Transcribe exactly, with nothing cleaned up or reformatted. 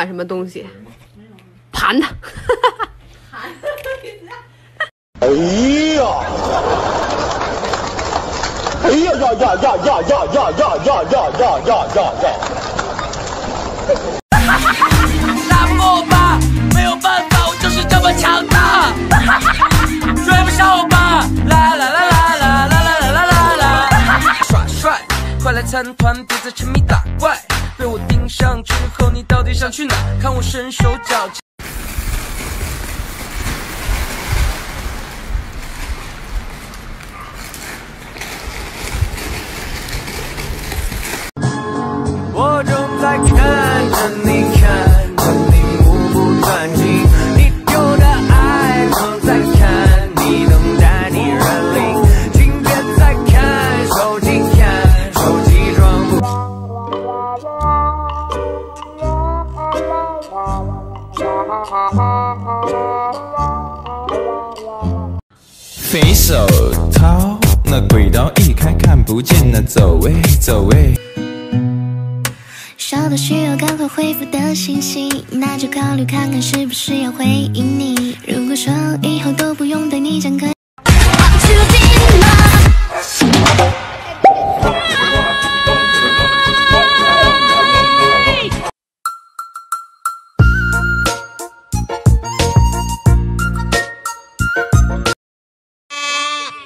管什么东西，盘它。盘哎呀！哎呀呀呀呀呀呀呀呀呀呀呀呀呀！大漠吧，没有办法，我就是这么强大。追不上我吧，啦啦啦啦啦啦啦啦啦！耍帅，快来参团，别再沉迷打怪。 被我盯上之后，你到底想去哪？看我身手矫健。我正在看着你，看着你目不转睛，你丢的爱我在看，你等待你认领，今天在看手机，看手机装不。 肥手掏那轨道一开看不见，那走位走位。少的需要赶快恢复的信息，那就考虑看看是不是要回应你。如果说以后都不用对你讲个。